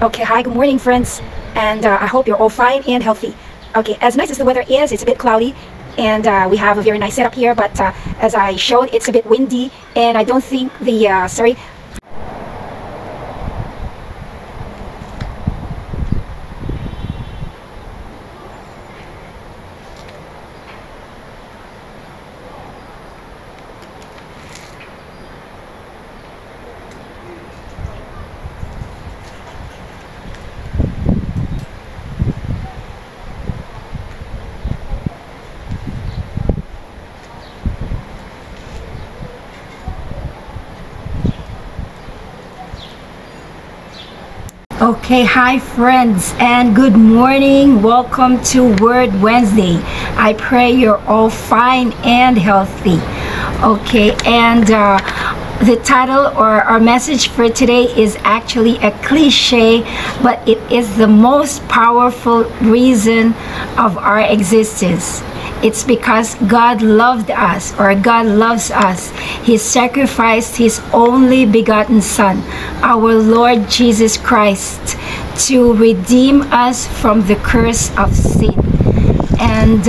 Okay, hi, good morning friends, and I hope you're all fine and healthy. Okay, as nice as the weather is, it's a bit cloudy, and we have a very nice setup here, but as I showed, it's a bit windy, and I don't think the, Okay, hi friends and good morning. Welcome to Word Wednesday. I pray you're all fine and healthy. Okay, and the title or our message for today is actually a cliche, but it is the most powerful reason of our existence. It's because God loved us, or God loves us. He sacrificed His only begotten Son, our Lord Jesus Christ, to redeem us from the curse of sin. And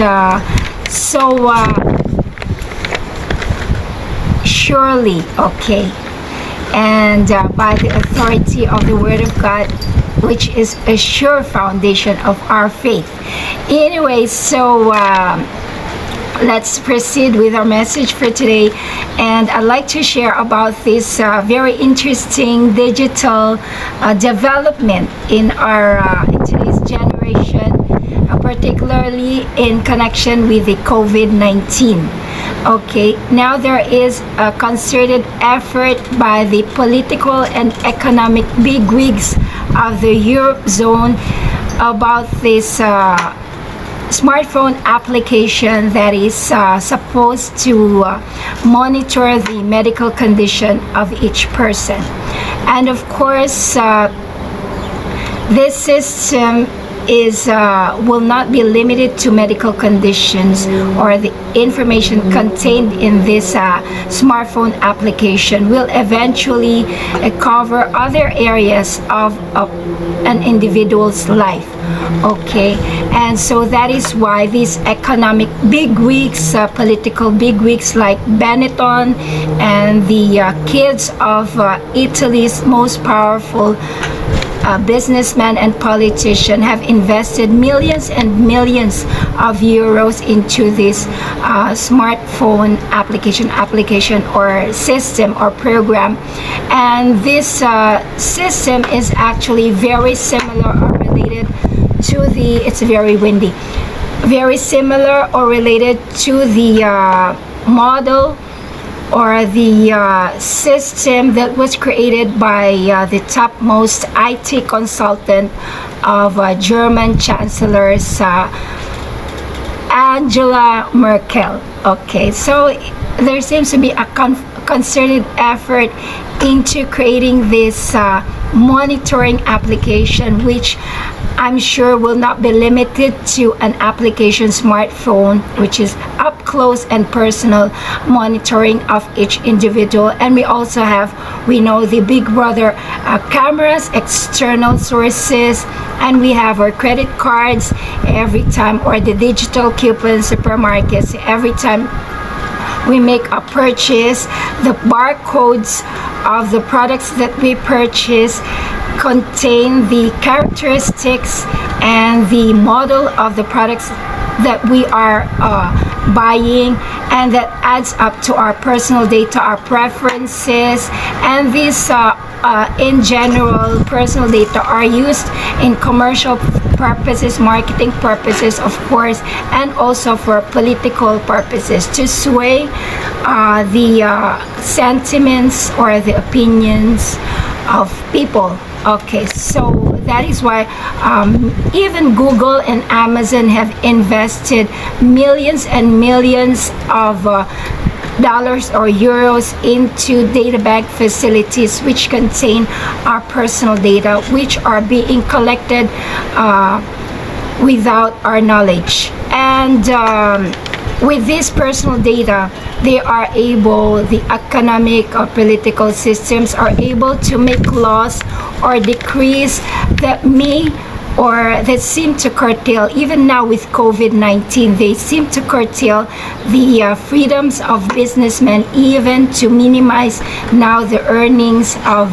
surely, okay, and by the authority of the Word of God, which is a sure foundation of our faith. Anyway, so let's proceed with our message for today, and I'd like to share about this very interesting digital development in our in today's generation, particularly in connection with the COVID-19. Okay, now there is a concerted effort by the political and economic bigwigs of the Europe zone about this smartphone application that is supposed to monitor the medical condition of each person. And of course, this system is will not be limited to medical conditions or the information contained in this smartphone application will eventually cover other areas of an individual's life. Okay, and so that is why these economic bigwigs, political bigwigs like Benetton and the kids of Italy's most powerful businessmen and politicians have invested millions and millions of euros into this smartphone application or system or program. And this system is actually very similar or related to the, it's very windy, very similar or related to the model or the system that was created by the topmost IT consultant of German Chancellor's Angela Merkel. Okay, so there seems to be a concerted effort into creating this monitoring application, which I'm sure will not be limited to an application smartphone, which is up close and personal monitoring of each individual. And we also have, we know, the Big Brother cameras, external sources, and we have our credit cards every time, or the digital coupons, supermarkets, every time we make a purchase, the barcodes of the products that we purchase contain the characteristics and the model of the products that we are buying, and that adds up to our personal data, our preferences, and these in general personal data are used in commercial purposes, marketing purposes, of course, and also for political purposes to sway the sentiments or the opinions of people. Okay, so that is why even Google and Amazon have invested millions and millions of dollars or euros into data bank facilities which contain our personal data, which are being collected without our knowledge. And With this personal data, they are able, the economic or political systems are able to make laws or decrees that may or that seem to curtail, even now with COVID-19, they seem to curtail the freedoms of businessmen, even to minimize now the earnings of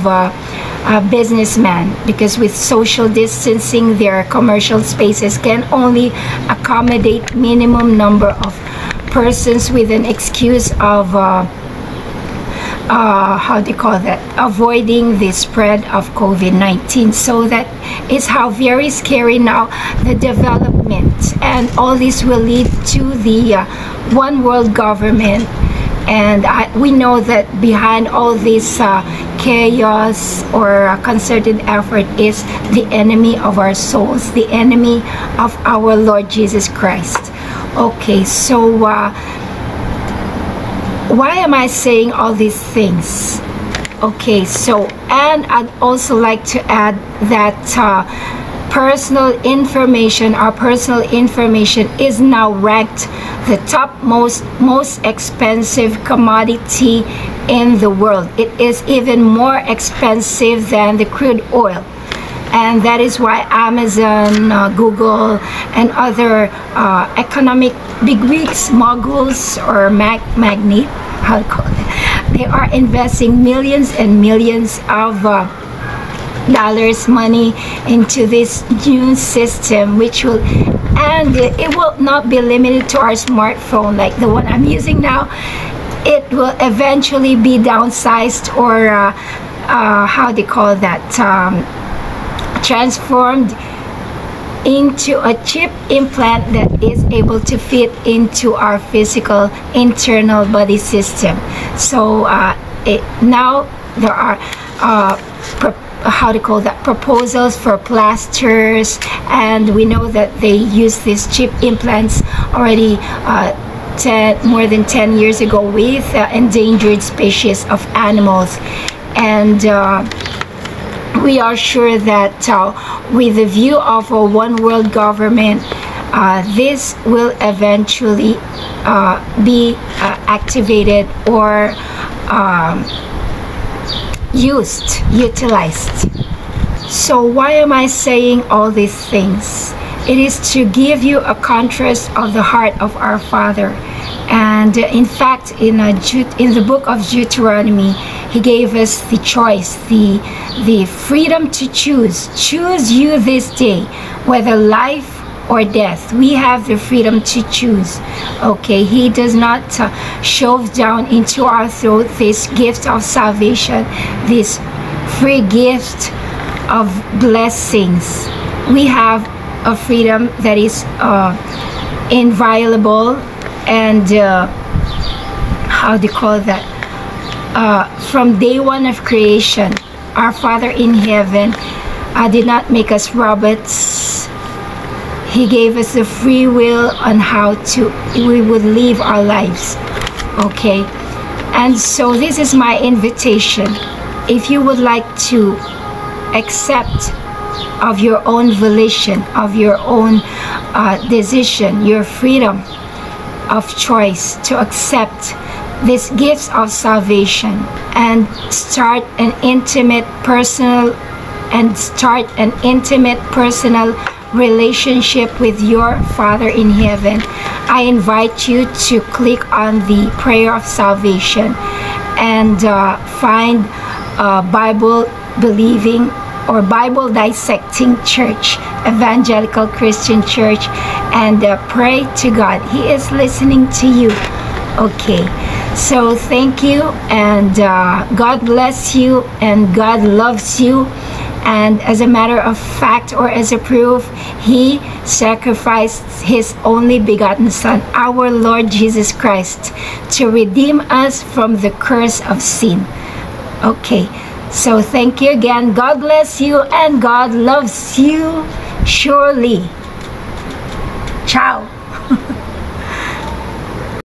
businessmen, because with social distancing, their commercial spaces can only accommodate minimum number of persons with an excuse of avoiding the spread of COVID-19. So that is how very scary now the development, and all this will lead to the one world government. And we know that behind all this chaos or concerted effort is the enemy of our souls, the enemy of our Lord Jesus Christ. Okay, so why am I saying all these things? Okay, so, and I'd also like to add that our personal information is now ranked the top most expensive commodity in the world. It is even more expensive than the crude oil. And that is why Amazon, Google, and other economic bigwigs, moguls, or magnate, I'll call it, they are investing millions and millions of dollars, money, into this new system, which will, and it will not be limited to our smartphone like the one I'm using now. It will eventually be downsized or transformed into a chip implant that is able to fit into our physical internal body system. So now there are proposals for plasters, and we know that they use these chip implants already more than 10 years ago with endangered species of animals. And we are sure that with the view of a one world government, this will eventually be activated or utilized. So why am I saying all these things? It is to give you a contrast of the heart of our Father. And in fact, in the book of Deuteronomy, he gave us the choice, the freedom to choose. Choose you this day, whether life or death. We have the freedom to choose. Okay, he does not shove down into our throat this gift of salvation, this free gift of blessings. We have a freedom that is inviolable and from day one of creation. Our Father in heaven did not make us robots. He gave us the free will on how we would live our lives. Okay, and so this is my invitation. If you would like to accept of your own volition, of your own decision, your freedom of choice to accept these gifts of salvation and start an intimate personal relationship with your Father in heaven, I invite you to click on the prayer of salvation and find a Bible believing or Bible dissecting church, Evangelical Christian Church, and pray to God. He is listening to you. Okay, so thank you, and God bless you, and God loves you. And as a matter of fact, or as a proof, he sacrificed his only begotten Son, our Lord Jesus Christ, to redeem us from the curse of sin. Okay, so thank you again. God bless you, and God loves you surely. Ciao.